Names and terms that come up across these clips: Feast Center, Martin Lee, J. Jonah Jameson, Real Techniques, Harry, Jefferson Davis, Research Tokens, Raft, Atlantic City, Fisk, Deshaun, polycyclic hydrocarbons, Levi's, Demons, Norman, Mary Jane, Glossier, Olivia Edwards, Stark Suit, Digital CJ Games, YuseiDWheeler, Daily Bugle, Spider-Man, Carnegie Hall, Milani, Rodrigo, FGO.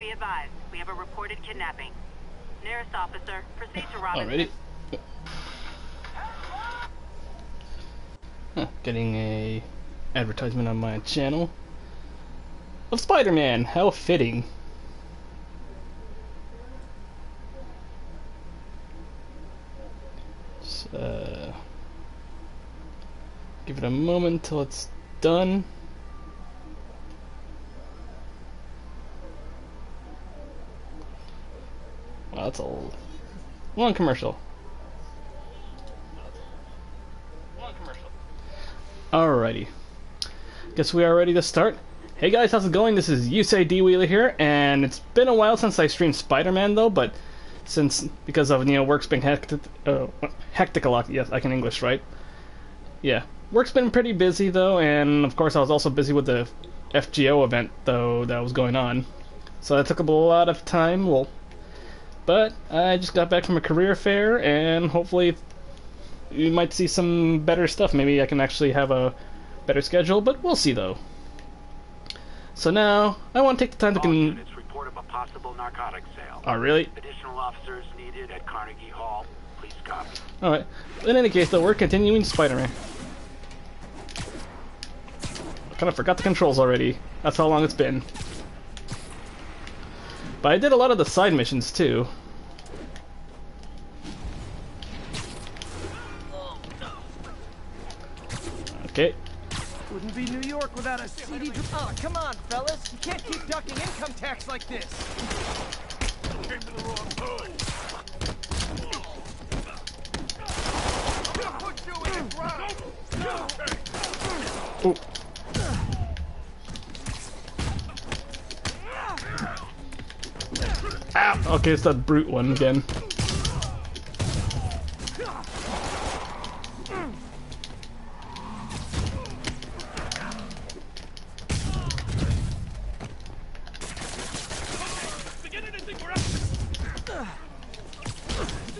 Be advised, we have a reported kidnapping. Nearest officer, proceed to Robinson. Already? Huh, getting a advertisement on my channel of Spider-Man. How fitting. Just, give it a moment till it's done. Wow, that's a long commercial. Alrighty. Guess we are ready to start. Hey guys, how's it going? This is YuseiDWheeler here, and it's been a while since I streamed Spider-Man though, but because of, you know, work's been hectic a lot. Yes, I can English, right? Yeah. Work's been pretty busy though, and of course I was also busy with the FGO event though that was going on. So that took up a lot of time, but I just got back from a career fair, and hopefully you might see some better stuff. Maybe I can actually have a better schedule, but we'll see though. So now, I want to take the time to... All units report of a possible narcotic sale. Oh, really? Additional officers needed at Carnegie Hall. Please copy. Alright. In any case though, we're continuing Spider-Man. I kind of forgot the controls already. That's how long it's been. But I did a lot of the side missions too. Okay. Wouldn't be New York without a CD. Oh, come on, fellas. You can't keep ducking income tax like this. Came to the wrong hood. Put you in the ground. Oh. Ow. Okay, it's that brute one again.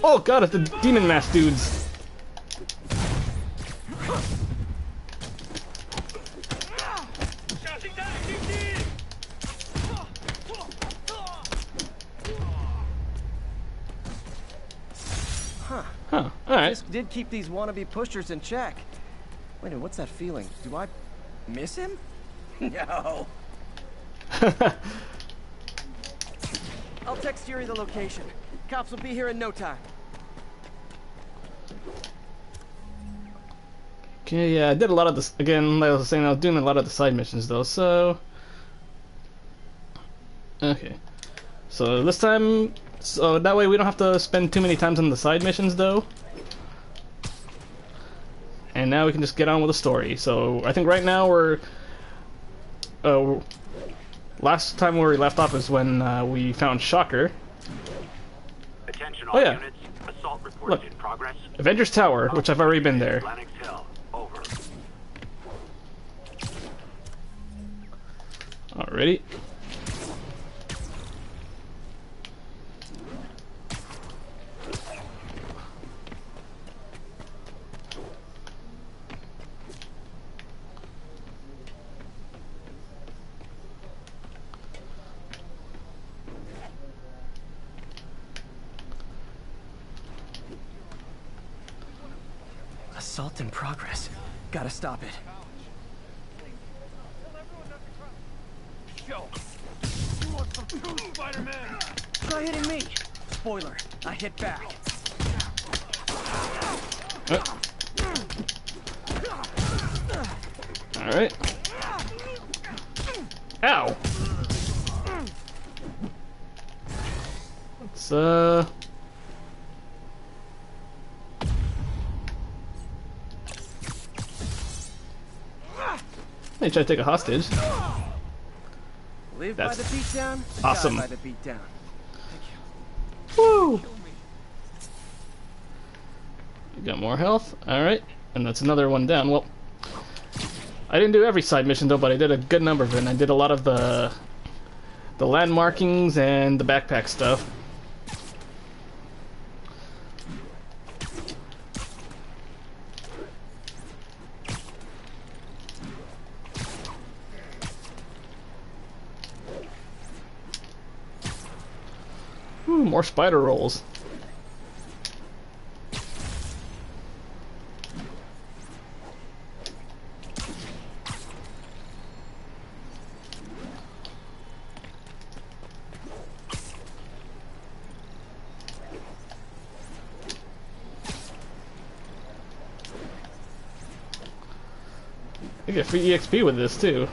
Oh god, it's the demon mask dudes. Huh. All right. This did keep these wannabe pushers in check. Wait a minute, what's that feeling? Do I miss him? No. I'll text Yuri the location. Cops will be here in no time. Okay, yeah, I did a lot of this. Again, like I was saying, I was doing a lot of the side missions though, so... Okay. So this time... So that way we don't have to spend too many times on the side missions though. And now we can just get on with the story. So I think right now we're... last time where we left off is when we found Shocker. Attention all units. Assault reports in progress. Avengers Tower, which I've already been there. Atlantic City, over. Alrighty. Assault in progress. Gotta stop it. Yo, you want some food, Spider-Man? Try hitting me. Spoiler, I hit back. All right. Ow. Let's They try to take a hostage. Live by the beatdown. Awesome. Die by the beatdown. Woo! We got more health. All right, and that's another one down. Well, I didn't do every side mission though, but I did a good number of it. And I did a lot of the landmarkings and the backpack stuff. Ooh, more spider rolls. You get free EXP with this too.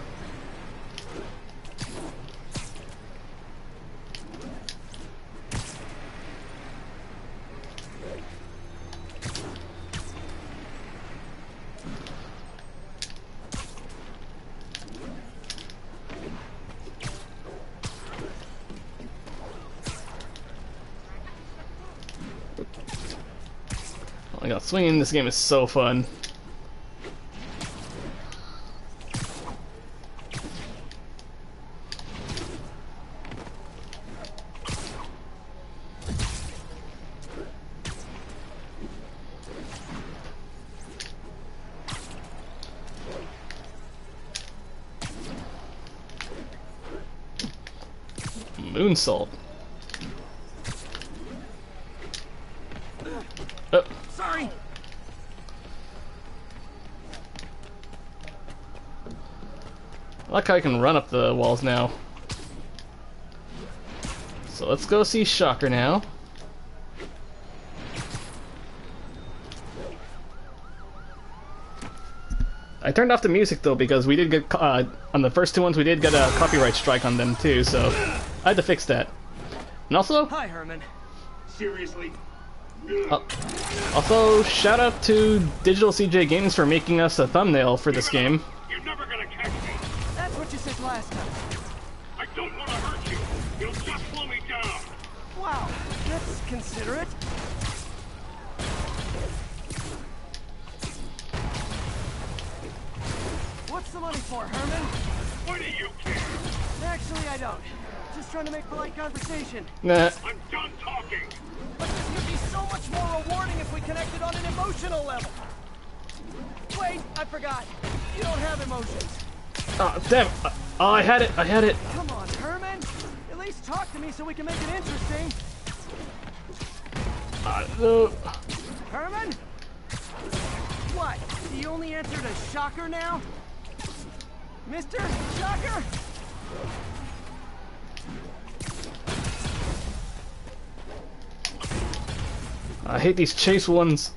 Oh my god, swinging in this game is so fun. Moonsault. Sorry. I like how I can run up the walls now. So let's go see Shocker now. I turned off the music though because we did get on the first two ones we did get a copyright strike on them too, so I had to fix that. And also, hi Herman. Seriously. Also, shout out to Digital CJ Games for making us a thumbnail for this game. You're never gonna catch me. That's what you said last time. I don't want to hurt you. You'll just slow me down. Wow, that's considerate. What's the money for, Herman? What do you care? Actually, I don't. Just trying to make polite conversation. Nah. I'm done talking. But this could be so much more rewarding if we connected on an emotional level. Wait, I forgot. You don't have emotions. Oh, damn. Oh, I had it. Come on, Herman. At least talk to me so we can make it interesting. Herman? What? The only answer to Shocker now? Mr. Shocker? I hate these chase ones.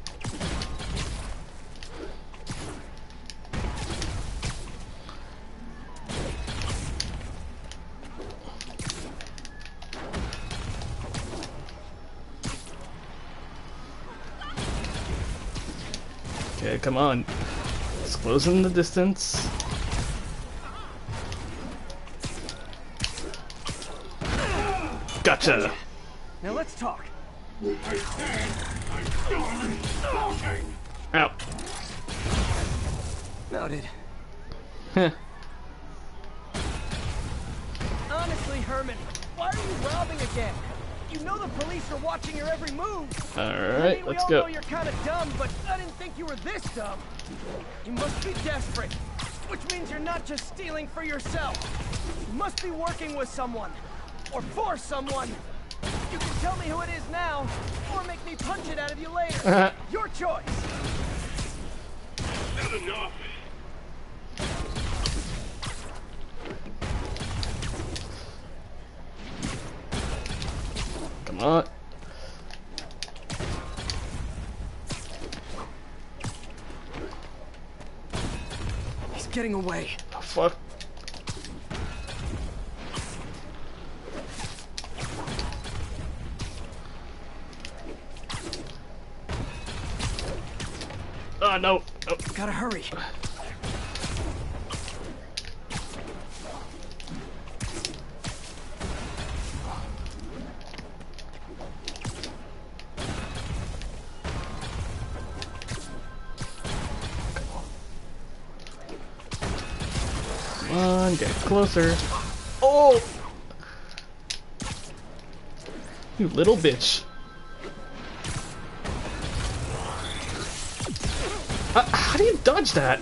Okay, come on. It's closing the distance. Gotcha. Now let's talk. I said I'm done talking. Ow. Noted. Huh. Honestly, Herman, why are you robbing again? You know the police are watching your every move. All right, I mean, let's go. We all know you're kind of dumb, but I didn't think you were this dumb. You must be desperate, which means you're not just stealing for yourself. You must be working with someone, or for someone. You can tell me who it is now, or make me punch it out of you later. Your choice. Not enough. Come on. He's getting away. Oh, fuck. Oh, no. Oh. Gotta hurry. Come on, get closer. Oh! You little bitch. How do you dodge that?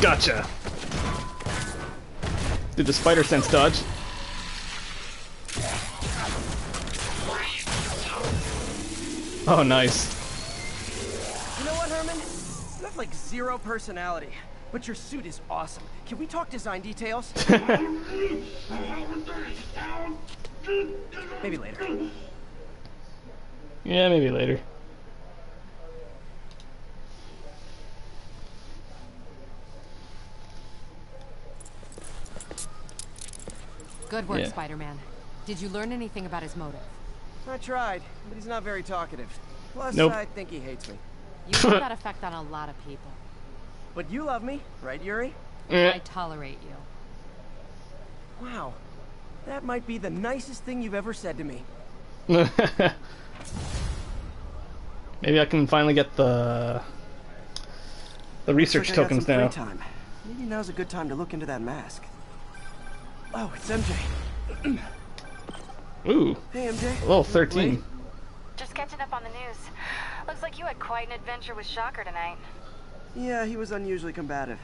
Gotcha. Did the spider sense dodge? Oh, nice. You know what, Herman? You have like zero personality, but your suit is awesome. Can we talk design details? Maybe later. Yeah, maybe later. Good work, yeah. Spider-Man. Did you learn anything about his motive? I tried, but he's not very talkative. Plus, nope. I think he hates me. You've got that effect on a lot of people. But you love me, right, Yuri? Yeah. I tolerate you. Wow. That might be the nicest thing you've ever said to me. Maybe I can finally get the research tokens now. Time. Maybe now's a good time to look into that mask. Oh, it's MJ. Ooh. Hey, MJ. Level 13. Just catching up on the news. Looks like you had quite an adventure with Shocker tonight. Yeah, he was unusually combative.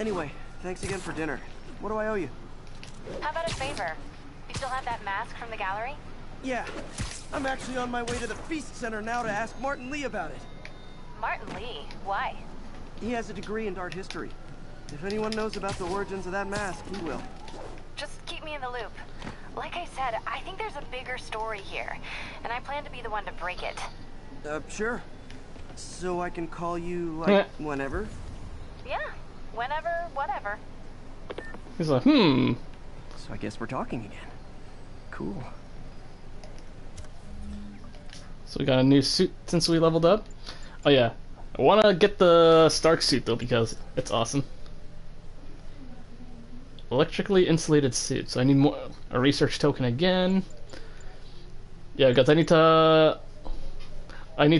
Anyway, thanks again for dinner. What do I owe you? How about a favor? You still have that mask from the gallery? Yeah. I'm actually on my way to the Feast Center now to ask Martin Lee about it. Martin Lee? Why? He has a degree in art history. If anyone knows about the origins of that mask, he will. Just keep me in the loop. Like I said, I think there's a bigger story here, and I plan to be the one to break it. Sure. So I can call you, like, whenever? Yeah. Whenever, whatever. He's like, So I guess we're talking again. Cool. So we got a new suit since we leveled up. Oh yeah. I want to get the Stark suit, though, because it's awesome. Electrically insulated suit. So I need more a research token again. Yeah, because I need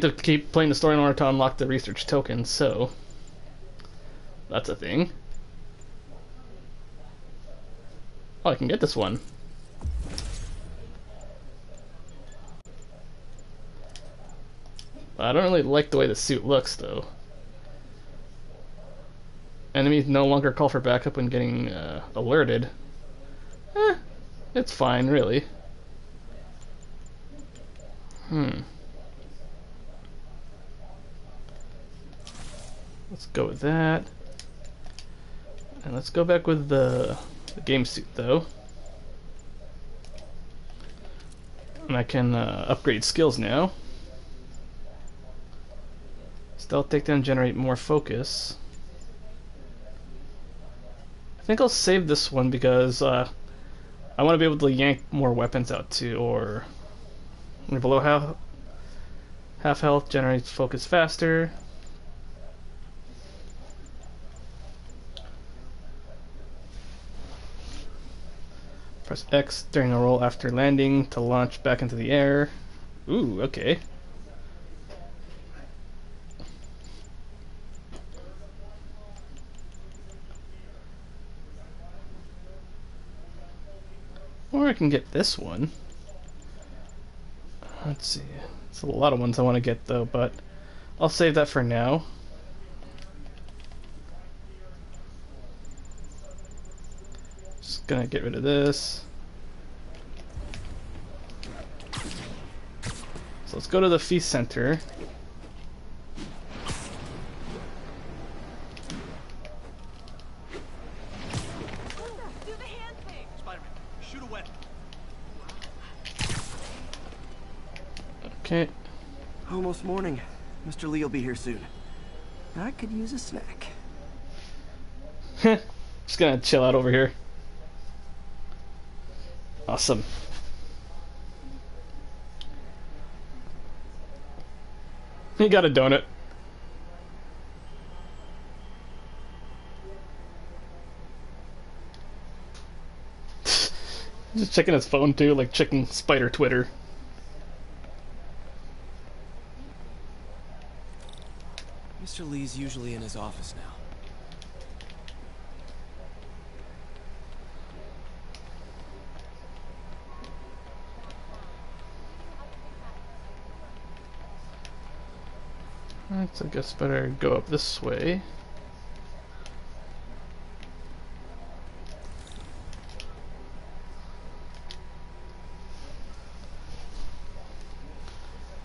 to keep playing the story in order to unlock the research token. So that's a thing. Oh, I can get this one. I don't really like the way the suit looks, though. Enemies no longer call for backup when getting alerted. Eh, it's fine, really. Let's go with that. And let's go back with the game suit, though. And I can upgrade skills now. Stealth takedown, generate more focus. I think I'll save this one because I want to be able to yank more weapons out too, or below half health generates focus faster. Press X during a roll after landing to launch back into the air. Ooh, okay. Or I can get this one. Let's see. It's a lot of ones I want to get, though, but I'll save that for now. Just gonna get rid of this. So let's go to the Feast Center. Okay. Almost morning. Mr. Lee will be here soon. I could use a snack. Just gonna chill out over here. Awesome. You got a donut. Just checking his phone too, like checking Spider Twitter. Mr. Lee's usually in his office now. Alright, so I guess better go up this way.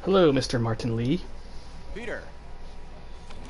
Hello, Mr. Martin Lee. Peter, what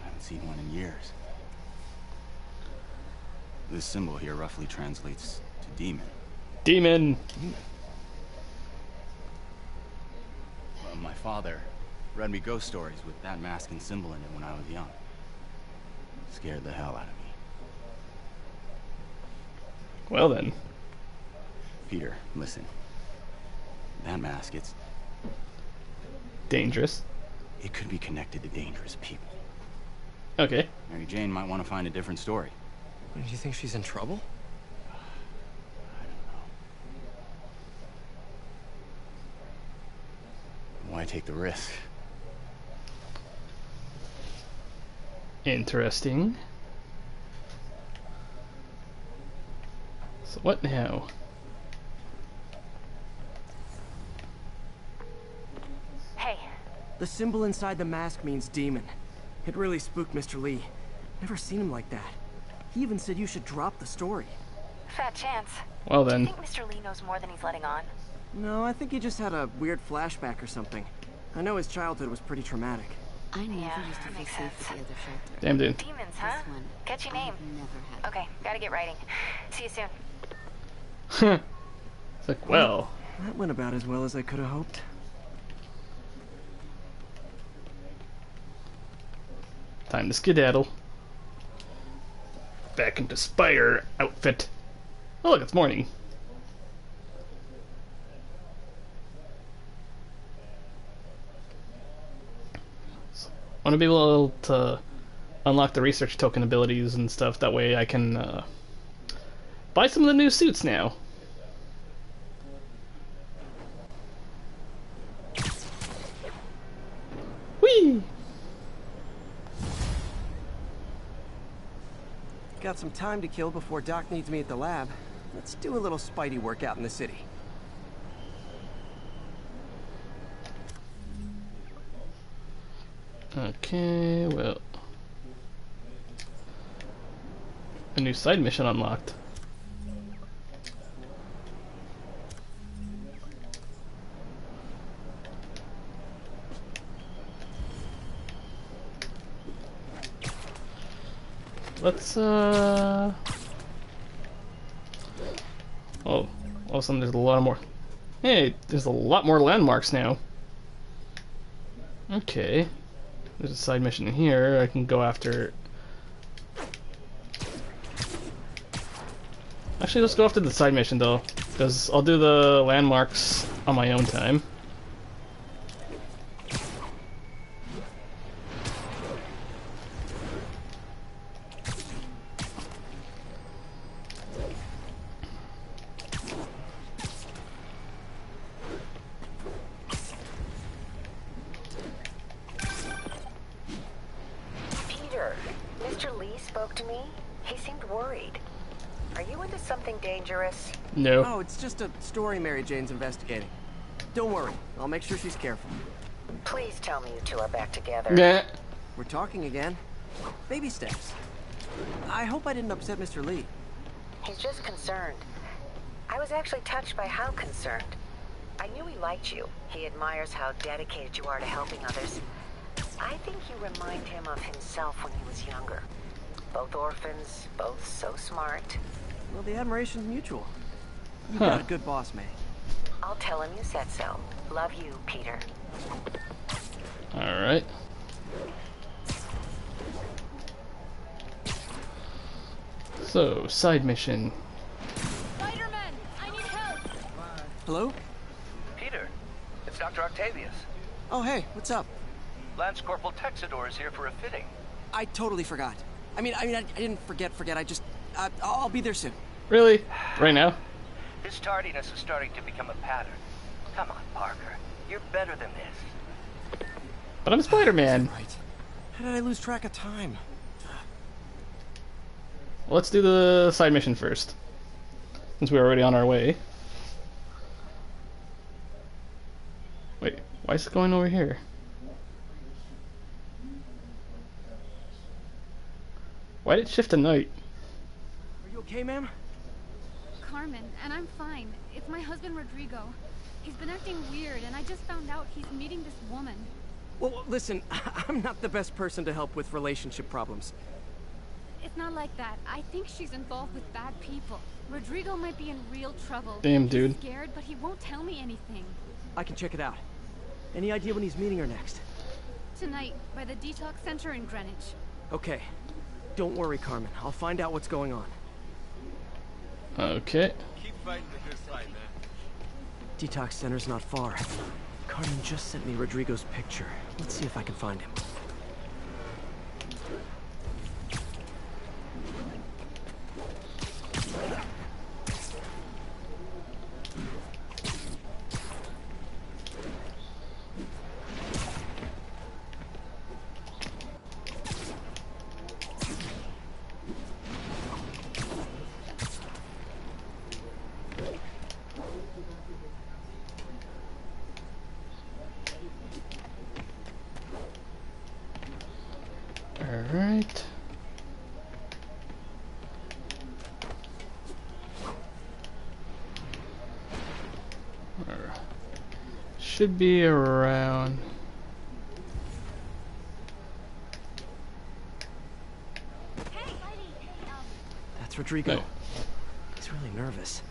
I haven't seen one in years. This symbol here roughly translates to demon. Demon! Well, my father read me ghost stories with that mask and symbol in it when I was young. It scared the hell out of me. Well then. Peter, listen. That mask, it's... dangerous. It could be connected to dangerous people. Okay. Mary Jane might want to find a different story. Do you think she's in trouble? I don't know. Why take the risk? Interesting. So what now? Hey. The symbol inside the mask means demon. It really spooked Mr. Lee. Never seen him like that. He even said you should drop the story. Fat chance. Well then. Do you think Mr. Lee knows more than he's letting on? No, I think he just had a weird flashback or something. I know his childhood was pretty traumatic. I never used to feel safe with the other shelter. Damn dude. Demons, huh? Catchy name. Okay, gotta get writing. See you soon. It's like, well, that went about as well as I could have hoped. Time to skedaddle. Back into spider outfit. Oh look, it's morning. So, I want to be able to unlock the research token abilities and stuff. That way I can buy some of the new suits now. Whee! Got some time to kill before Doc needs me at the lab. Let's do a little Spidey workout in the city. Okay, well... a new side mission unlocked. Let's, oh, all of a sudden there's a lot more... hey, there's a lot more landmarks now. Okay. There's a side mission in here. I can go after... actually, let's go after the side mission, though. Because I'll do the landmarks on my own time. No. Oh, it's just a story Mary Jane's investigating. Don't worry, I'll make sure she's careful. Please tell me you two are back together. Yeah. We're talking again. Baby steps. I hope I didn't upset Mr. Lee. He's just concerned. I was actually touched by how concerned. I knew he liked you. He admires how dedicated you are to helping others. I think you remind him of himself when he was younger. Both orphans, both so smart. Well, the admiration's mutual. You've got a good boss, man. I'll tell him you said so. Love you, Peter. Alright. So, side mission. Spider-Man, I need help! Hello? Peter, it's Dr. Octavius. Oh, hey, what's up? Lance Corporal Texidor is here for a fitting. I totally forgot. I didn't forget. I just... I'll be there soon. Really? Right now? This tardiness is starting to become a pattern. Come on, Parker. You're better than this. But I'm Spider-Man. Right. How did I lose track of time? Let's do the side mission first, since we're already on our way. Wait, why is it going over here? Why did it shift to night? Are you okay, ma'am? Carmen, and I'm fine. It's my husband, Rodrigo. He's been acting weird, and I just found out he's meeting this woman. Well, listen, I'm not the best person to help with relationship problems. It's not like that. I think she's involved with bad people. Rodrigo might be in real trouble. Damn, dude. He's scared, but he won't tell me anything. I can check it out. Any idea when he's meeting her next? Tonight, by the detox center in Greenwich. Okay. Don't worry, Carmen. I'll find out what's going on. Okay. Keep fighting the good fight, man. Detox center's not far. Carmen just sent me Rodrigo's picture. Let's see if I can find him. Alright. Should be around. That's Rodrigo. Hey. He's really nervous.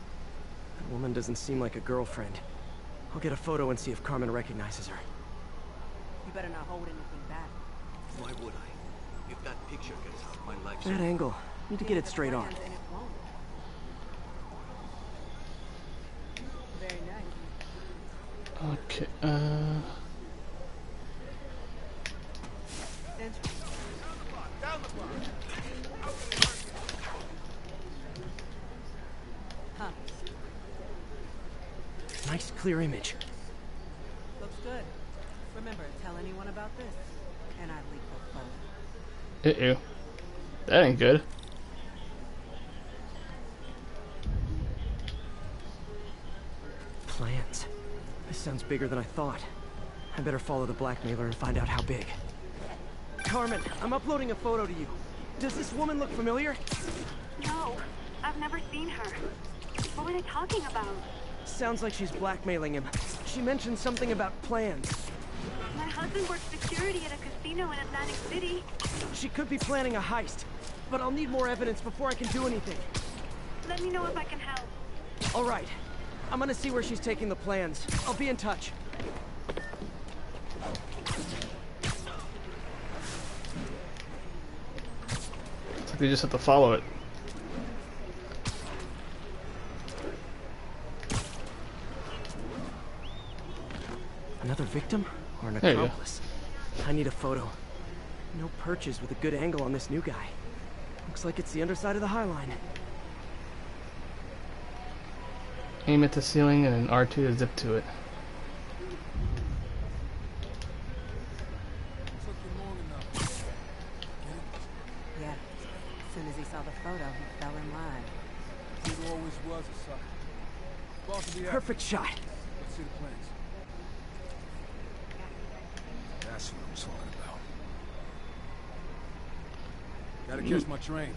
That woman doesn't seem like a girlfriend. I'll get a photo and see if Carmen recognizes her. You better not hold anything back. Why would I? If that picture gets out, my life's that angle. Need to get it straight on. Very nice. Okay. Nice clear image. Looks good. Remember, tell anyone about this, and I leave the phone. Uh-oh. That ain't good. Plans. This sounds bigger than I thought. I better follow the blackmailer and find out how big. Carmen, I'm uploading a photo to you. Does this woman look familiar? No, I've never seen her. What were they talking about? Sounds like she's blackmailing him. She mentioned something about plans. My husband works security at a casino in Atlantic City. She could be planning a heist, but I'll need more evidence before I can do anything. Let me know if I can help. All right. I'm gonna see where she's taking the plans. I'll be in touch. It's like they just have to follow it. Another victim? Or an accomplice. I need a photo. No perches with a good angle on this new guy. Looks like it's the underside of the High Line. Aim at the ceiling and an R2 to zip to it. Yeah. As soon as he saw the photo, he fell in line. He always was a sucker. Perfect shot. Let's see the plans. That's what I was talking about. Gotta catch my train.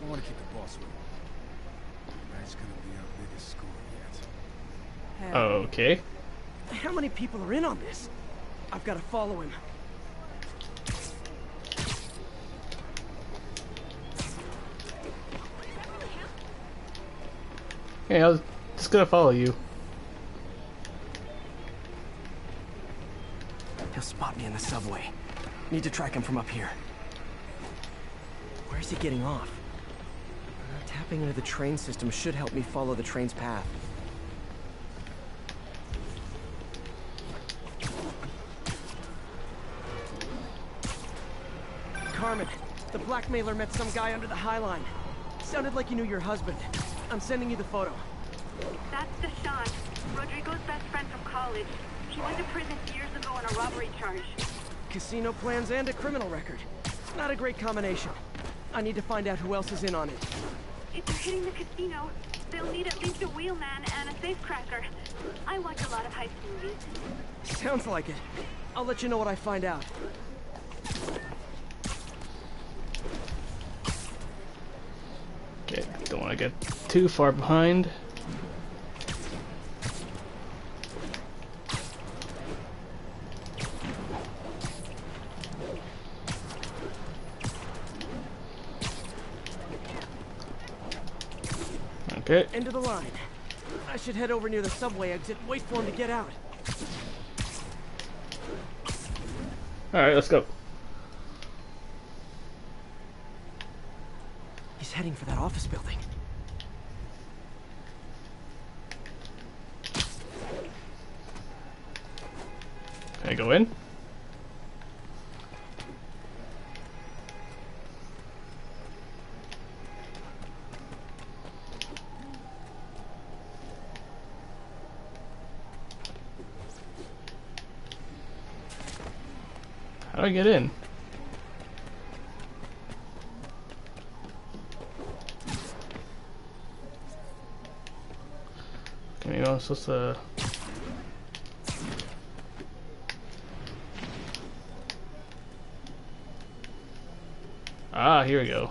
Don't want to keep the boss with me. Tonight's gonna be our biggest score yet. Okay. How many people are in on this? I've got to follow him. Hey, I was just gonna follow you. He'll spot me in the subway. Need to track him from up here. Where is he getting off? Tapping into the train system should help me follow the train's path. Carmen, the blackmailer met some guy under the High Line. Sounded like you knew your husband. I'm sending you the photo. That's Deshaun, Rodrigo's best friend from college. He went to prison years ago on a robbery charge. casino plans and a criminal record. Not a great combination. I need to find out who else is in on it. If they're hitting the casino, they'll need at least a wheelman and a safecracker. I watch a lot of heist movies. Sounds like it. I'll let you know what I find out. Okay, don't want to get too far behind. Okay. End of the line. I should head over near the subway exit, wait for him to get out. Alright, let's go. He's heading for that office building. Can I go in? How do I get in? Okay, maybe I'm supposed to... Ah, here we go.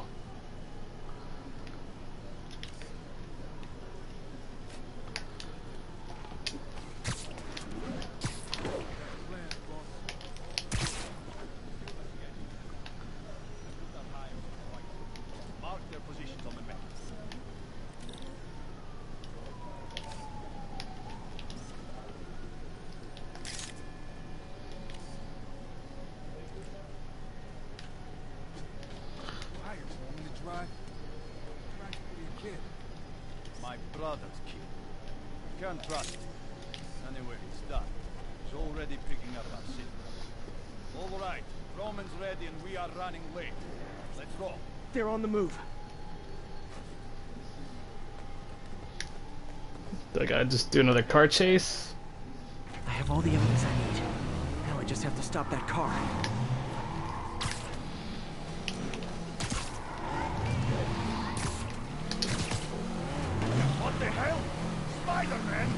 Just do another car chase. I have all the evidence I need. Now I just have to stop that car. What the hell? Spider-Man!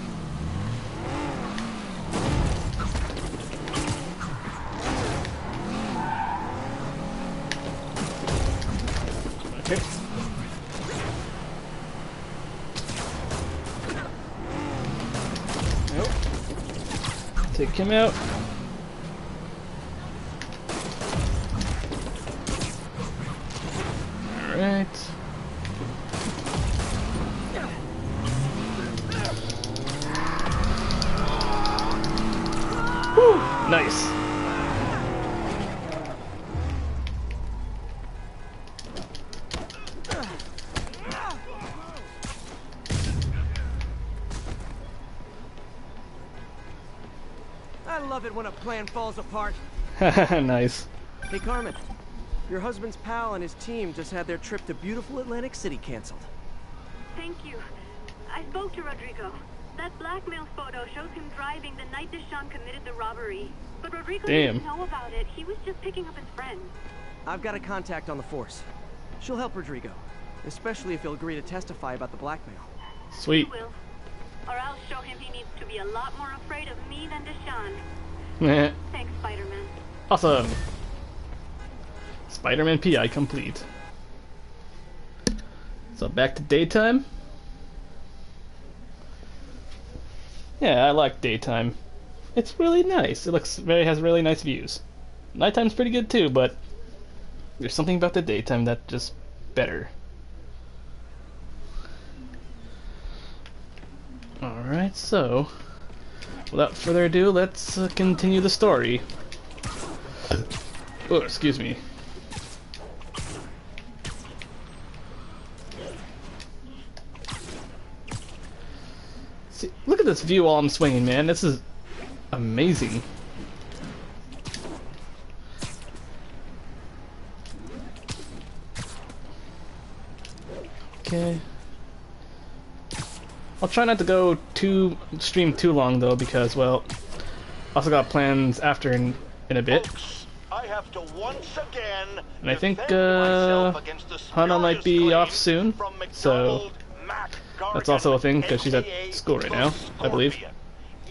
Take him out. All right. Whew, nice. When a plan falls apart. Nice. Hey Carmen, your husband's pal and his team just had their trip to beautiful Atlantic City canceled. Thank you. I spoke to Rodrigo. That blackmail photo shows him driving the night Deshaun committed the robbery. But Rodrigo didn't know about it. He was just picking up his friend. I've got a contact on the force. She'll help Rodrigo, especially if he'll agree to testify about the blackmail. Sweet. Will. Or I'll show him he needs to be a lot more afraid of me than Deshaun. Thanks, Spider-Man. Awesome. Spider-Man PI complete. So back to daytime. Yeah, I like daytime. It's really nice. It looks has really nice views. Nighttime's pretty good too, but there's something about the daytime that's just better. All right, so. Without further ado, let's continue the story. Oh, excuse me. See, look at this view while I'm swinging, man. This is amazing. Okay. I'll try not to go too long though, because well, also got plans after in a bit. Folks, have to once again. And I think Hannah might be off soon, so that's also a thing because she's at school right now, I believe.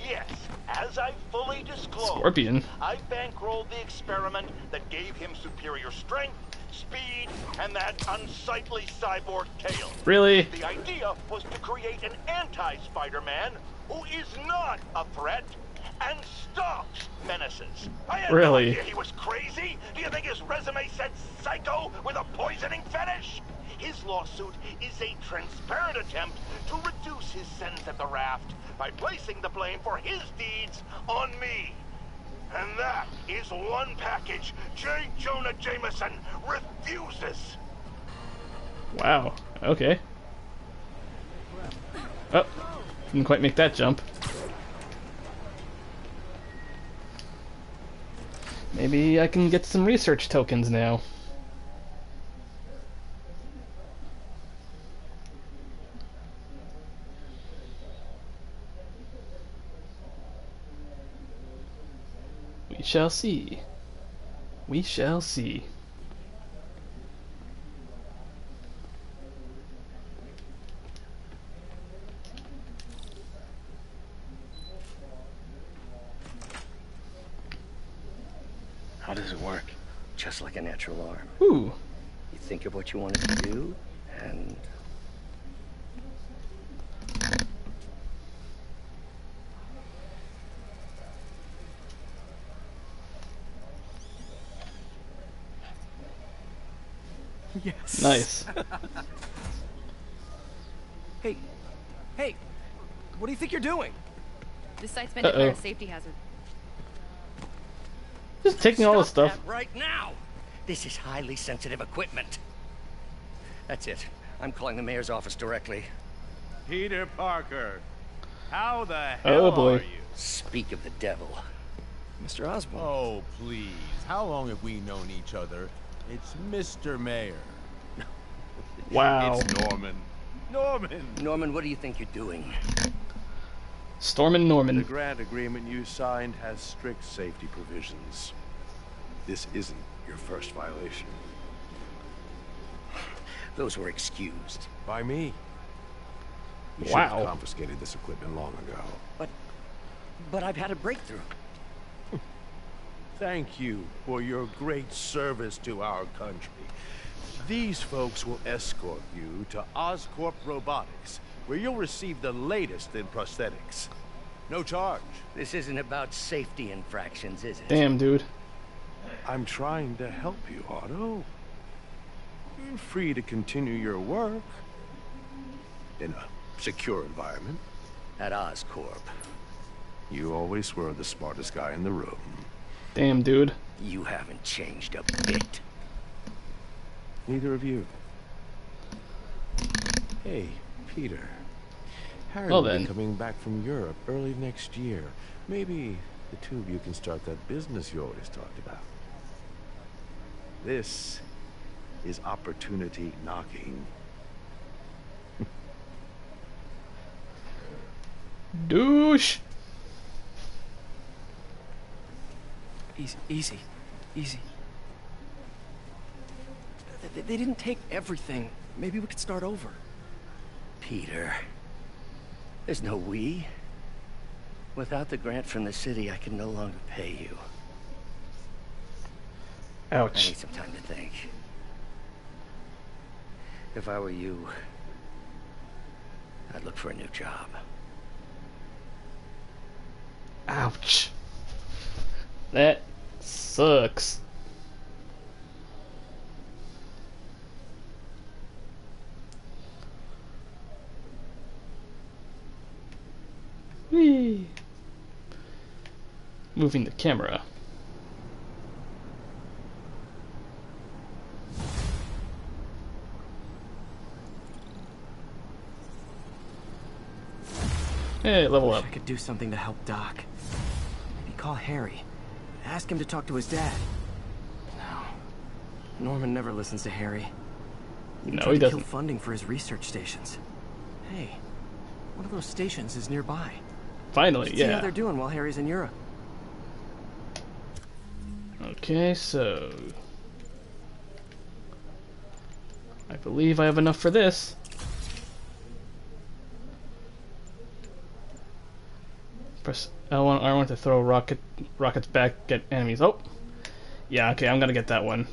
Yes, as I fully disclosed, Scorpion. I bankrolled the experiment that gave him superior strength, speed, and that unsightly cyborg tail. Really? The idea was to create an anti-Spider-Man who is not a threat and stops menaces. I had no idea he was crazy. Do you think his resume said psycho with a poisoning fetish? His lawsuit is a transparent attempt to reduce his sentence at the Raft by placing the blame for his deeds on me. And that is one package J. Jonah Jameson refuses. Wow. Okay. Oh, didn't quite make that jump. Maybe I can get some research tokens now. We shall see. We shall see. How does it work? Just like a natural arm. Ooh. You think of what you want to do, and... Yes. Nice. Hey, hey, what do you think you're doing? This site's been declared a safety hazard. Just taking all this stuff right now. This is highly sensitive equipment. That's it. I'm calling the mayor's office directly. Peter Parker, how the hell are you? Speak of the devil, Mr. Osborn. Oh please, how long have we known each other? It's Mr. Mayor. Wow. It's Norman. Norman. Norman, what do you think you're doing? Stormin' Norman. The grant agreement you signed has strict safety provisions. This isn't your first violation. Those were excused. By me. You should have confiscated this equipment long ago. But I've had a breakthrough. Thank you for your great service to our country. These folks will escort you to Oscorp Robotics, where you'll receive the latest in prosthetics. No charge. This isn't about safety infractions, is it? Damn, dude. I'm trying to help you, Otto. You're free to continue your work in a secure environment. At Oscorp. You always were the smartest guy in the room. Damn, dude. You haven't changed a bit. Neither of you. Hey, Peter. Harry will be coming back from Europe early next year. Maybe the two of you can start that business you always talked about. This is opportunity knocking. Douche. Easy, easy, easy. They didn't take everything. Maybe we could start over. Peter, there's no we. Without the grant from the city, I can no longer pay you. Ouch. I need some time to think. If I were you, I'd look for a new job. Ouch. That sucks. Whee. Moving the camera. Hey, level up. I could do something to help Doc. Maybe call Harry. Ask him to talk to his dad. No. Norman never listens to Harry. No, he doesn't. Kill funding for his research stations. Hey, one of those stations is nearby. Finally, yeah. See how they're doing while Harry's in Europe. Okay, so I believe I have enough for this. Press I want to throw rockets back at enemies. Oh, yeah. Okay, I'm gonna get that one.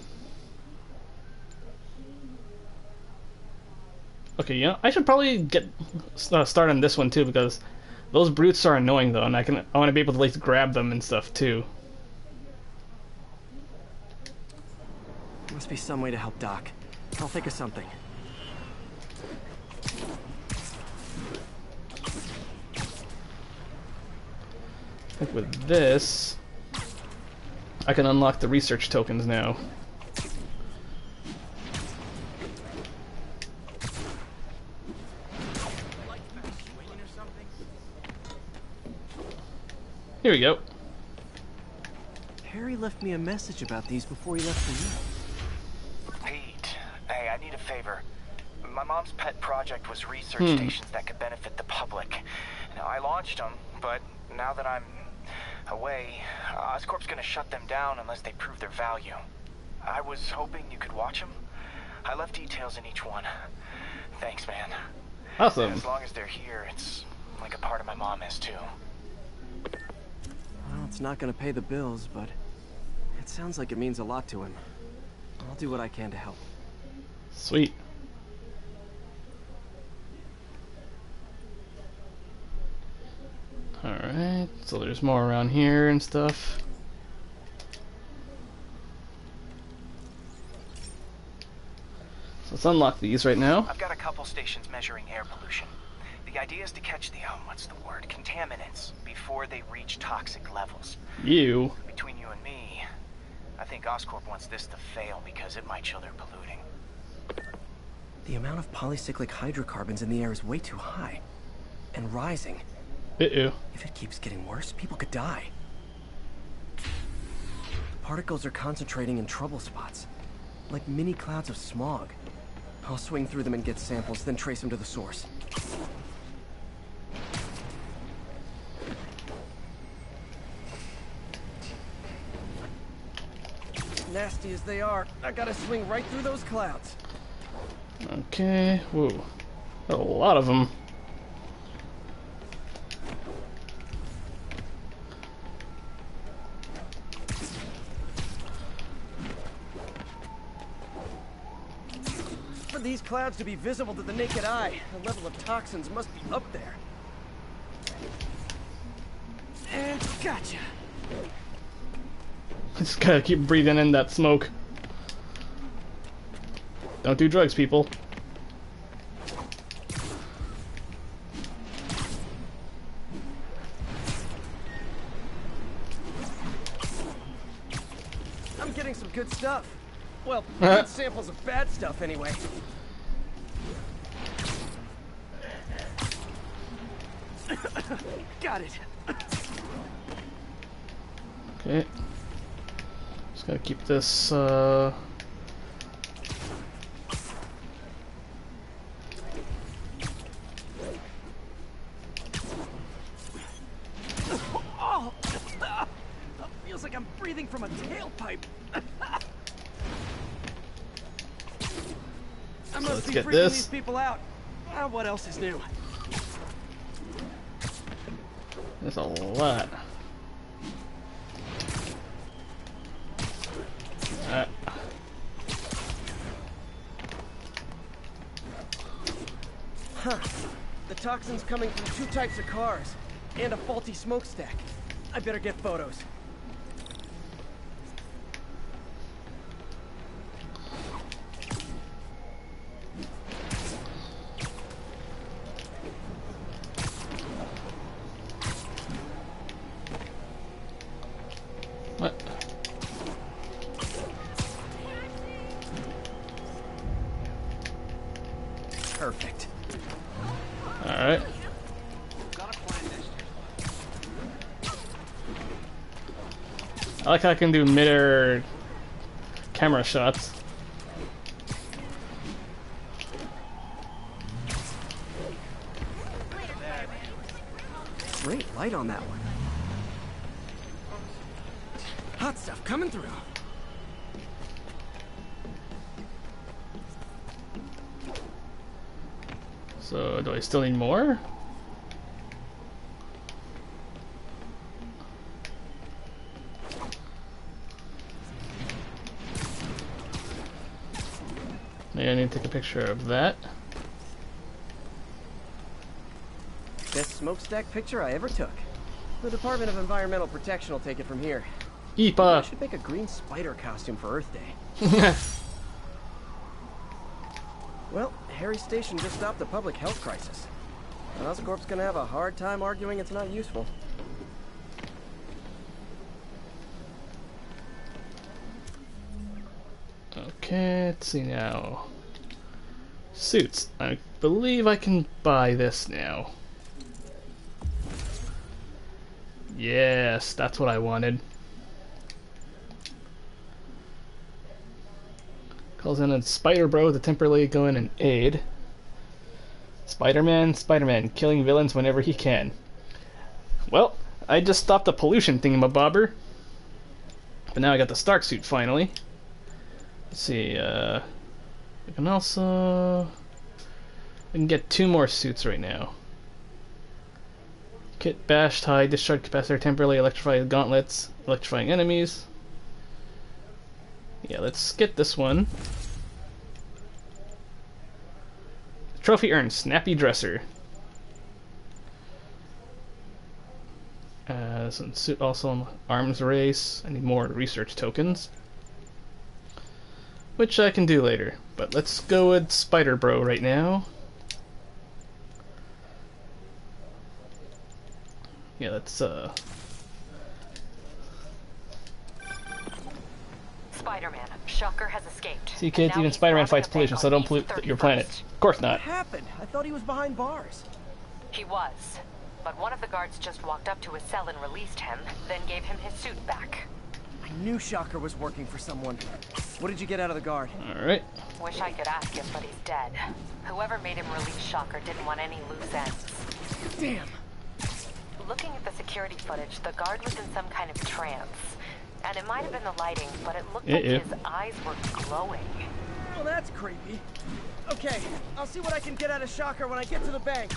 Okay, you know, I should probably get start on this one too, because those brutes are annoying though, and I want to be able to like grab them and stuff too. Must be some way to help Doc. I'll think of something. I think with this, I can unlock the research tokens now. Here we go. Harry left me a message about these before he left for you. Pete, hey, I need a favor. My mom's pet project was research stations that could benefit the public. Now, I launched them, but now that I'm away, Oscorp's gonna shut them down unless they prove their value. I was hoping you could watch them. I left details in each one. Thanks, man. Awesome. As long as they're here, it's like a part of my mom is too. It's not going to pay the bills, but it sounds like it means a lot to him. I'll do what I can to help. Sweet. Alright, so there's more around here and stuff. So let's unlock these right now. I've got a couple stations measuring air pollution. The idea is to catch the contaminants before they reach toxic levels. Between you and me, I think Oscorp wants this to fail because it might show they're polluting. The amount of polycyclic hydrocarbons in the air is way too high and rising. If it keeps getting worse, people could die. Particles are concentrating in trouble spots, like mini clouds of smog. I'll swing through them and get samples, then trace them to the source. Nasty as they are, I gotta swing right through those clouds. Okay, whoa. A lot of them. For these clouds to be visible to the naked eye, the level of toxins must be up there. And gotcha. Just gotta keep breathing in that smoke. Don't do drugs, people. I'm getting some good stuff. Well, good samples of bad stuff anyway. Got it. Okay. Gotta keep this, Oh! That feels like I'm breathing from a tailpipe! I must be freaking these people out! What else is new? There's a lot. The toxins coming from two types of cars and a faulty smokestack. I better get photos. I like how I can do mid-air camera shots. Great light on that one. Hot stuff coming through. So, do I still need more? Maybe I need to take a picture of that. Best smokestack picture I ever took. The Department of Environmental Protection will take it from here. Eepa. I should make a green spider costume for Earth Day. Well, Harry's station just stopped a public health crisis. And Oscorp's gonna have a hard time arguing it's not useful. Okay, let's see now. Suits. I believe I can buy this now. Yes, that's what I wanted. Calls in a Spider Bro to temporarily go in and aid. Spider-Man, killing villains whenever he can. Well, I just stopped the pollution thingamabobber. But now I got the Stark suit finally. Let's see, I can also... I can get 2 more suits right now. Kit bashed, high discharge capacitor, temporarily electrified gauntlets, electrifying enemies. Yeah, let's get this one. Trophy urn, snappy dresser. This one suit also on arms race. I need more research tokens, which I can do later. But let's go with Spider Bro right now. Yeah, that's Spider-Man, Shocker has escaped. See, kids, even Spider-Man fights pollution, so don't pollute your planet. Of course not. What happened? I thought he was behind bars. He was, but one of the guards just walked up to his cell and released him, then gave him his suit back. I knew Shocker was working for someone. What did you get out of the guard? All right. Wish I could ask him, but he's dead. Whoever made him release Shocker didn't want any loose ends. Damn. Looking at the security footage, the guard was in some kind of trance. And it might have been the lighting, but it looked like his eyes were glowing. Well, that's creepy. Okay, I'll see what I can get out of Shocker when I get to the bank.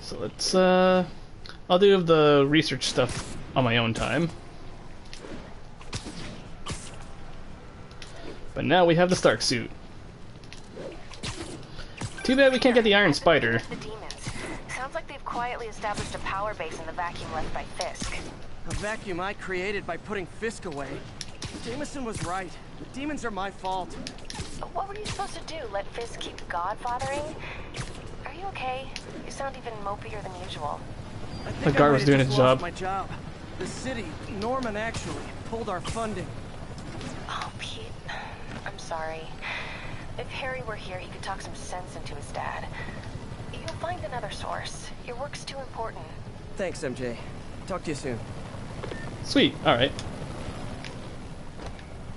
So let's, I'll do the research stuff on my own time. But now we have the Stark suit. Too bad we can't get the Iron Spider. The Demons. Sounds like they've quietly established a power base in the vacuum left by Fisk. A vacuum I created by putting Fisk away. Jameson was right. The Demons are my fault. What were you supposed to do? Let Fisk keep godfathering? Are you okay? You sound even mopier than usual. The guard was doing his job. My job. The city, Norman actually, pulled our funding. Oh, Pete. I'm sorry. If Harry were here, he could talk some sense into his dad. You'll find another source. Your work's too important. Thanks, MJ. Talk to you soon. Sweet, alright.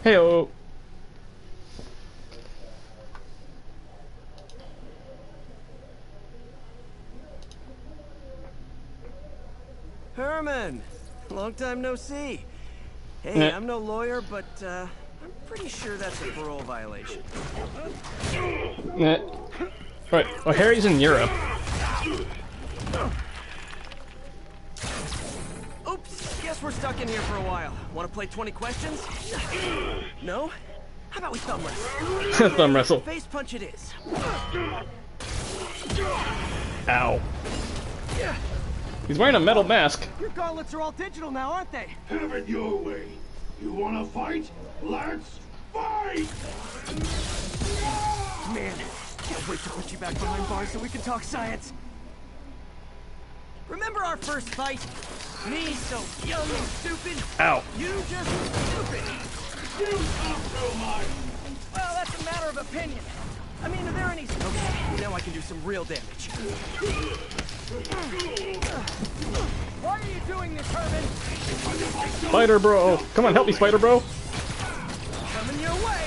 Heyo. Herman! Long time no see. Hey, I'm no lawyer, but I'm pretty sure that's a parole violation. Alright, well, Harry's in Europe. Oops, guess we're stuck in here for a while. Want to play 20 questions? No? How about we thumb wrestle? Thumb wrestle. Face punch it is. Ow. Yeah. He's wearing a metal mask. Your gauntlets are all digital now, aren't they? Have it your way. You want to fight? Let's fight! Man, can't wait to put you back behind bars so we can talk science. Remember our first fight? Me so young and stupid. Ow. You just stupid. You don't mind. Well, that's a matter of opinion. I mean, are there any... Okay, now I can do some real damage. Why are you doing this, Herman? Spider Bro. Come on, help me, Spider Bro. Coming your way.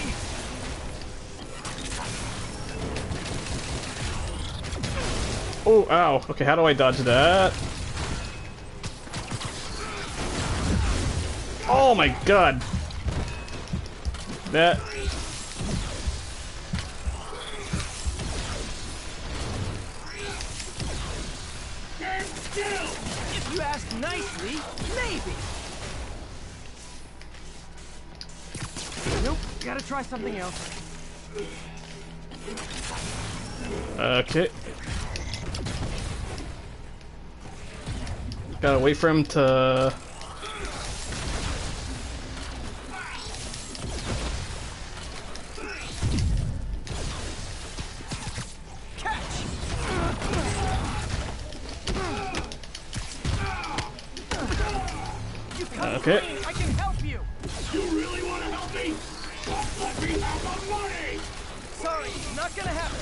Oh, ow. Okay, how do I dodge that? Oh my god! That... If you ask nicely, maybe. Nope, gotta try something else. Okay. Gotta wait for him to... Okay. I can help you. You really want to help me? Just let me have my money. Sorry, not gonna happen.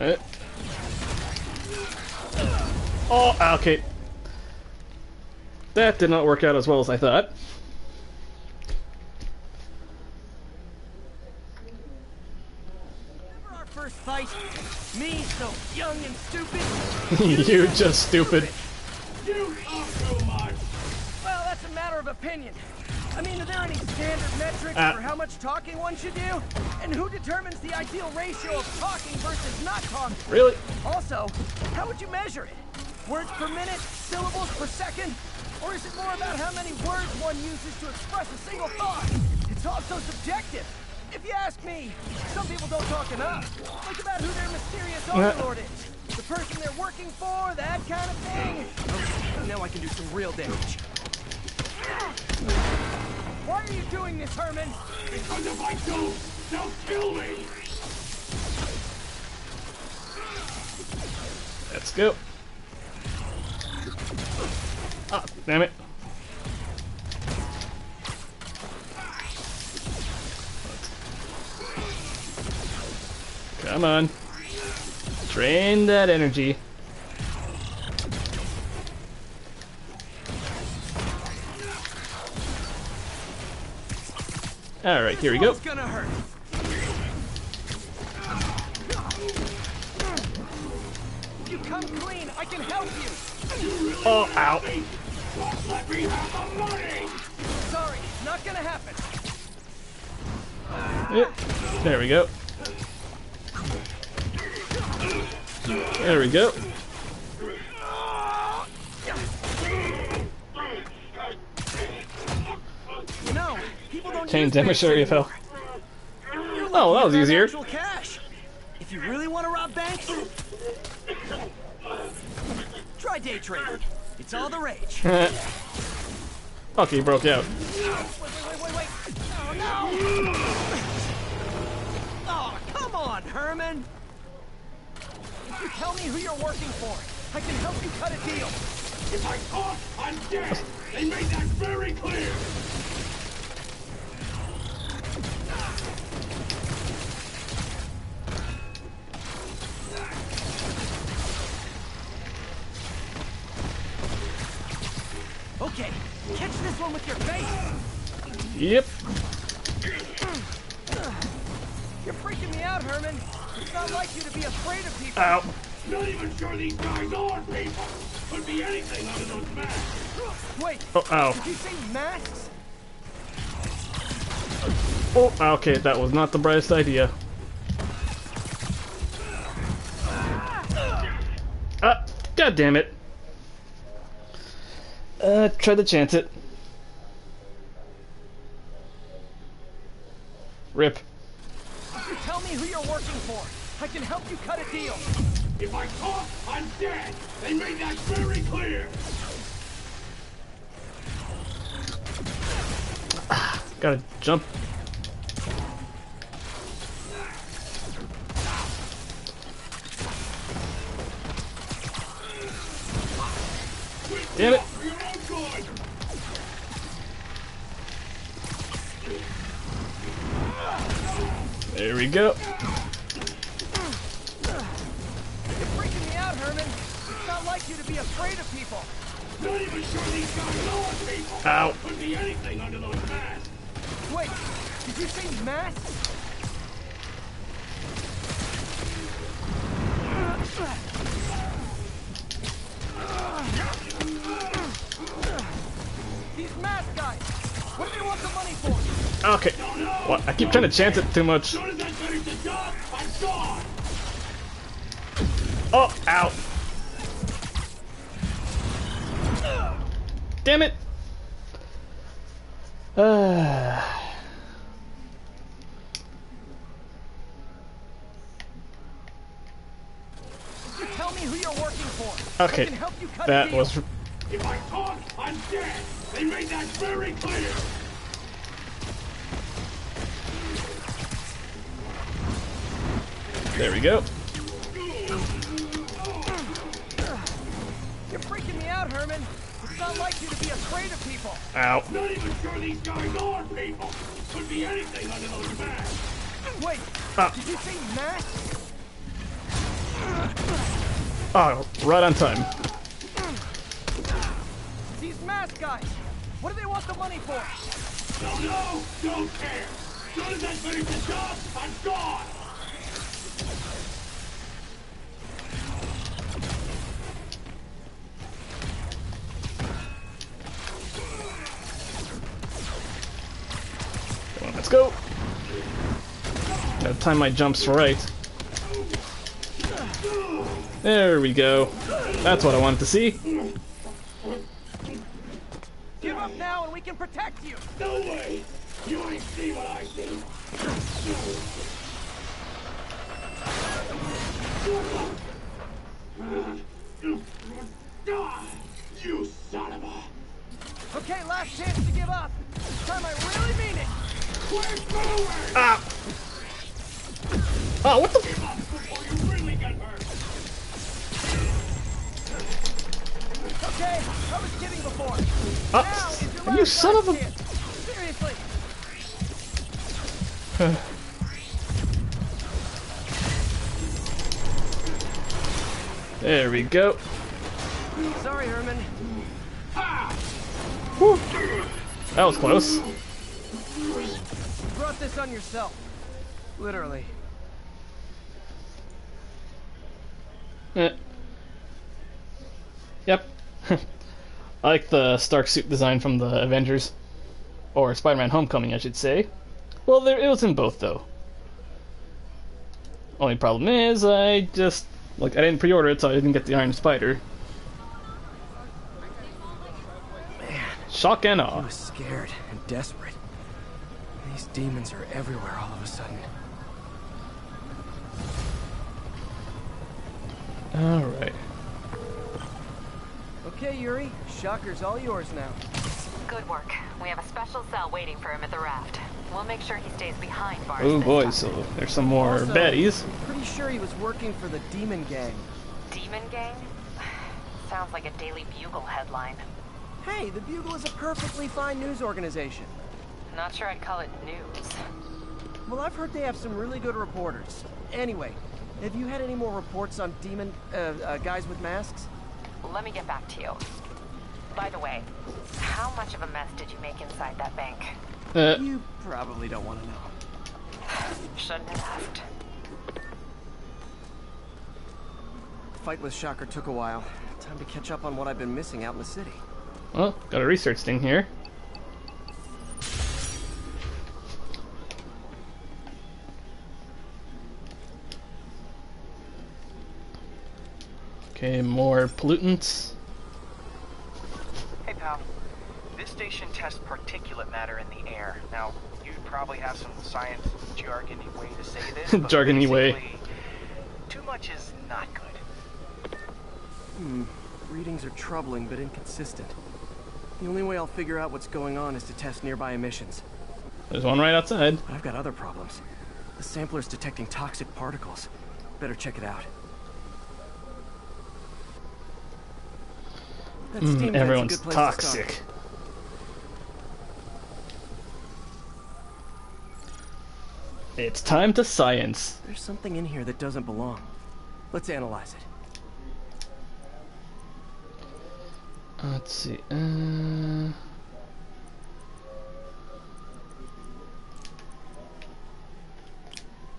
All right. Oh, okay. That did not work out as well as I thought. Remember our first fight? Me, so young and stupid. You just stupid. You are so much. Well, that's a matter of opinion. I mean, are there any standard metrics for how much talking one should do? And who determines the ideal ratio of talking versus not talking? Really? Also, how would you measure it? Words per minute, syllables per second? Or is it more about how many words one uses to express a single thought? It's also subjective. If you ask me, some people don't talk enough. Think about who their mysterious overlord is. The person they're working for, that kind of thing. Okay, now I can do some real damage. Why are you doing this, Herman? Because if I don't, they'll kill me! Let's go. Ah, damn it. Come on. Drain that energy. All right, here we go. Gonna hurt. You come clean, I can help you. Oh, ow. Let me have my money. Sorry, not gonna happen. Yeah. There we go. There we go. Change damage area of hell. Oh, that was easier. Cash. If you really want to rob banks, try day trading. It's all the rage. Okay, he broke out. Wait. Oh, no. Oh, come on, Herman. If you tell me who you're working for, I can help you cut a deal. If I talk, I'm dead. They made that very clear. Okay, catch this one with your face. Yep. You're freaking me out, Herman. It's not like you to be afraid of people. Ow. Not even sure these guys are people. Could be anything under those masks. Wait. Oh, ow. Did you say masks? Oh, okay, that was not the brightest idea. Ah, god damn it. Try to chance it. Rip. You tell me who you're working for. I can help you cut a deal. If I cough, I'm dead. They made that very clear. Gotta jump. Damn it. There we go. You're freaking me out, Herman. It's not like you to be afraid of people. Not even sure these guys are people. Ow. Could be anything under those masks. Wait, did you say masks? Okay. What? I keep trying to chance it too much. Oh, ow. Damn it. Tell me who you're working for. Okay. Can help you cut that deal. Was If I talk, I'm dead. They made that very clear. There we go. You're freaking me out, Herman. It's not like you to be afraid of people. Ow. I'm not even sure these guys are people. Could be anything under those masks. Wait, did you say masks? Oh, right on time. These mask guys. What do they want the money for? Don't know. Don't care. None of that money for job. I'm gone. Come on, let's go. Gotta time my jumps right. There we go. That's what I wanted to see. Give up now and we can protect you. No way. You ain't see what I see. You son of a... Okay, last chance to give up. This time I really mean it. Ah. Oh, what the... Okay, I was kidding before. Now you son of a... Seriously. There we go. Sorry, Herman. Whew. That was close. You brought this on yourself. Literally. Yep. I like the Stark suit design from the Avengers, or Spider-Man Homecoming, I should say. Well, there, it was in both, though. Only problem is, I didn't pre-order it, so I didn't get the Iron Spider. Man, shock and awe. I was scared and desperate. These demons are everywhere all of a sudden. All right. Okay, Yuri. Shocker's all yours now. Good work. We have a special cell waiting for him at the Raft. We'll make sure he stays behind bars. Oh boy, so there's some more also, baddies. I'm pretty sure he was working for the Demon Gang. Demon Gang? Sounds like a Daily Bugle headline. Hey, the Bugle is a perfectly fine news organization. Not sure I'd call it news. Well, I've heard they have some really good reporters. Anyway, have you had any more reports on demon guys with masks? Let me get back to you. By the way, how much of a mess did you make inside that bank? You probably don't want to know. Shouldn't have asked. The fight with Shocker took a while. Time to catch up on what I've been missing out in the city. Well, got a research thing here. Okay, more pollutants. Hey, pal. This station tests particulate matter in the air. Now, you'd probably have some science jargony way to say this. Jargony way. Too much is not good. Readings are troubling but inconsistent. The only way I'll figure out what's going on is to test nearby emissions. There's one right outside. But I've got other problems. The sampler's detecting toxic particles. Better check it out. Everyone's toxic. It's time to science. There's something in here that doesn't belong. Let's analyze it. Let's see.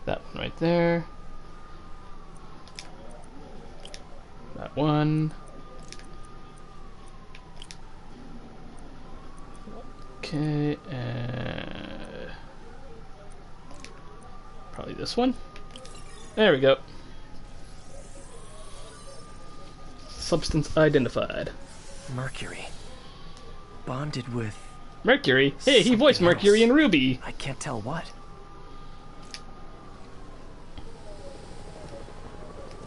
That one right there. That one. Okay, Probably this one. There we go. Substance identified. Mercury. Bonded with... Mercury? Hey, he voiced Mercury and Ruby! I can't tell what.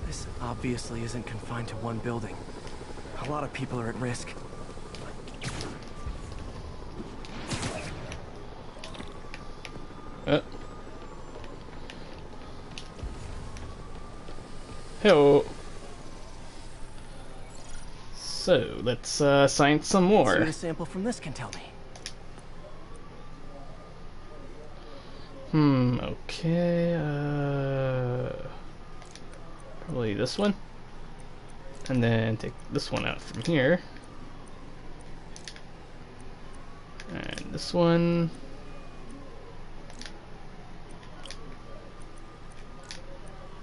This obviously isn't confined to one building. A lot of people are at risk. Hello. So let's science some more. See what a sample from this can tell me. Okay. Probably this one, and then take this one out from here, and this one.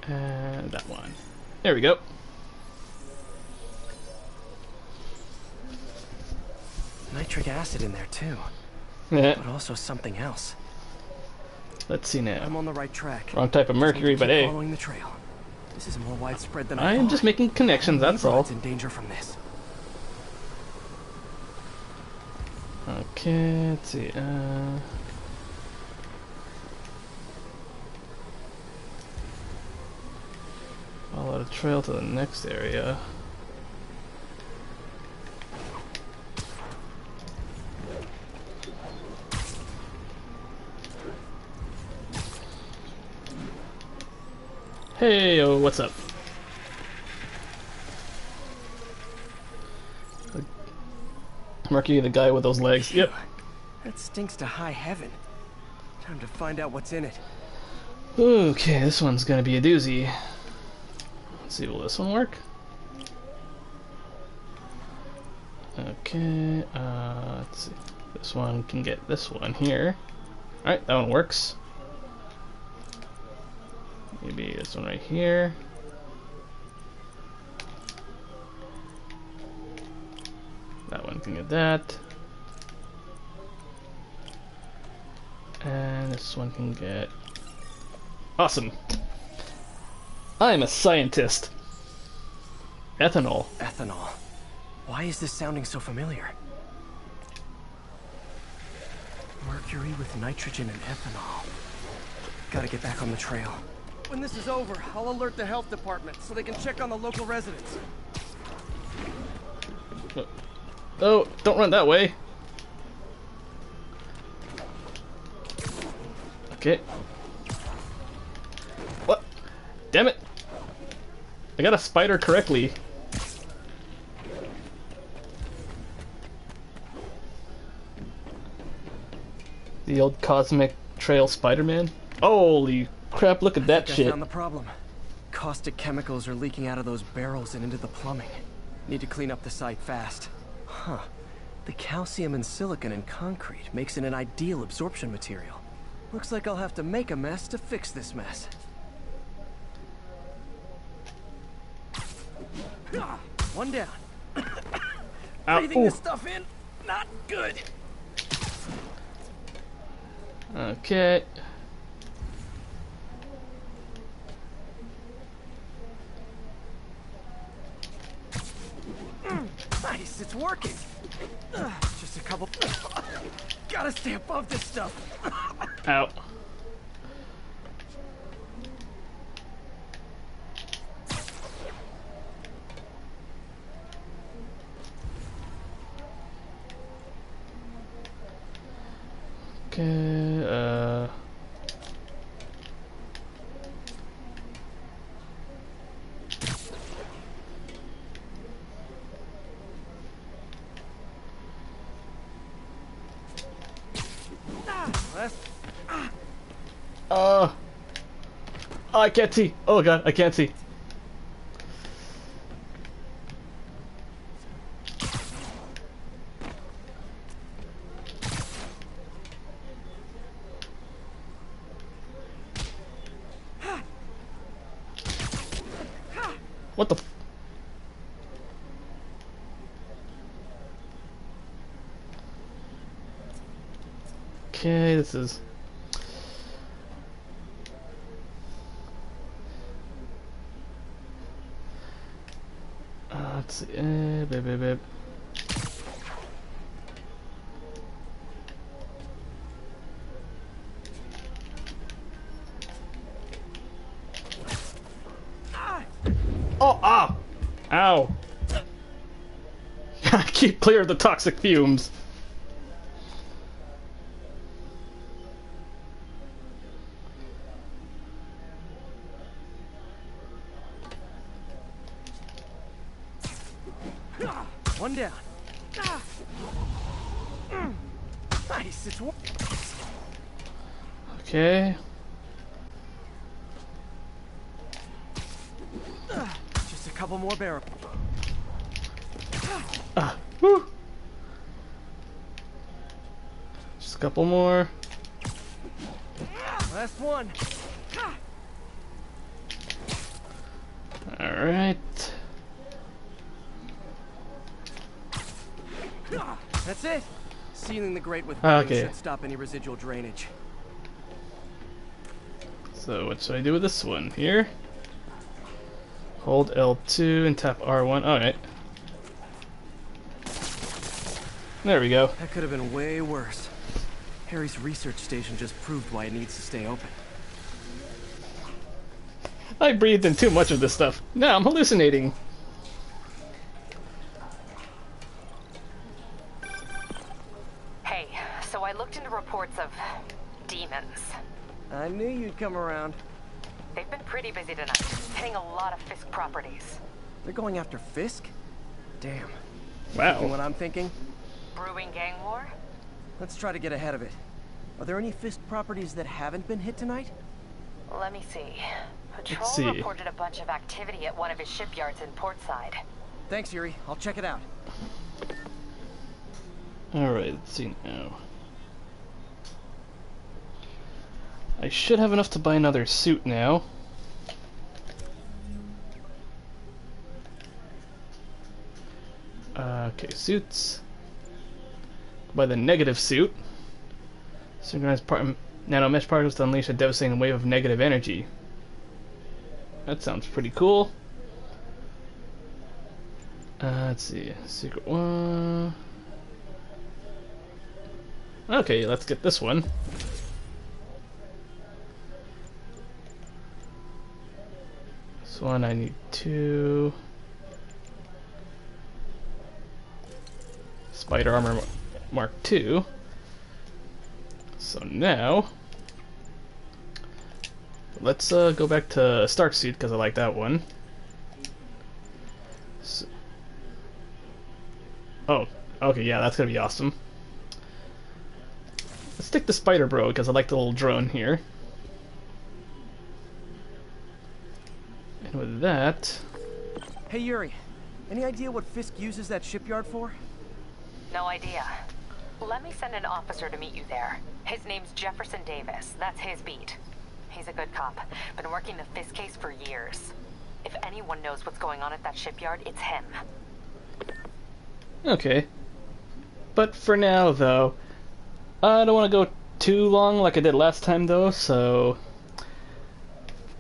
And that one. There we go. Nitric acid in there too. Yeah. But also something else. Let's see now. I'm on the right track. Wrong type of mercury, but hey. Following the trail. This is more widespread than I am just making connections, that's all. In danger from this. Okay, let's see. Follow the trail to the next area. Hey, oh, what's up? Mercury, the guy with those legs. Yep. That stinks to high heaven. Time to find out what's in it. Okay, this one's gonna be a doozy. Let's see, will this one work? Okay, let's see. This one can get this one here. Alright, that one works. Maybe this one right here. That one can get that. And this one can get... Awesome! I'm a scientist. Ethanol. Ethanol. Why is this sounding so familiar? Mercury with nitrogen and ethanol. Gotta get back on the trail. When this is over, I'll alert the health department so they can check on the local residents. Oh, don't run that way. Okay. What? Damn it! I got a spider correctly. The old cosmic trail Spider-Man. Holy crap, look at that shit. I found the problem. Caustic chemicals are leaking out of those barrels and into the plumbing. Need to clean up the site fast. Huh. The calcium and silicon in concrete makes it an ideal absorption material. Looks like I'll have to make a mess to fix this mess. One down. Breathing this stuff in, not good. Okay. Nice, it's working. Just a couple. Gotta stay above this stuff. Ow. Oh, I can't see. Oh god, I can't see. What the f- Okay, this is let's see. Oh, ah! Ow! Keep clear of the toxic fumes. One down. Nice. It's one. Okay. Just a couple more barrels. Woo. Just a couple more. Last one. All right. That's it. Sealing the grate with rings should stop any residual drainage. So what should I do with this one here? Hold L2 and tap R1. All right. There we go. That could have been way worse. Harry's research station just proved why it needs to stay open. I breathed in too much of this stuff. Now I'm hallucinating. Hey, so I looked into reports of demons. I knew you'd come around. They've been pretty busy tonight, hitting a lot of Fisk properties. They're going after Fisk? Damn. Wow. You know what I'm thinking? Brewing gang war? Let's try to get ahead of it. Are there any Fisk properties that haven't been hit tonight? Let me see. Patrol reported a bunch of activity at one of his shipyards in Portside. Thanks, Yuri. I'll check it out. Alright, let's see now. I should have enough to buy another suit now. Okay, suits. By the negative suit. Synchronized nanomesh particles to unleash a devastating wave of negative energy. That sounds pretty cool. Let's see. Secret one. Okay, let's get this one. This one I need two. Spider armor Mark II. So now let's go back to Stark suit because I like that one. So, oh, okay, yeah, that's gonna be awesome. Let's stick to Spider Bro because I like the little drone here. And with that, hey Yuri, any idea what Fisk uses that shipyard for? No idea. Let me send an officer to meet you there. His name's Jefferson Davis. That's his beat. He's a good cop. Been working the Fisk case for years. If anyone knows what's going on at that shipyard, it's him. Okay. But for now, though, I don't want to go too long like I did last time, though, so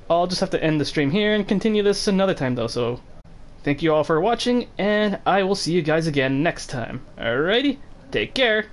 I'll just have to end the stream here and continue this another time, though, so thank you all for watching, and I will see you guys again next time. Alrighty? Take care.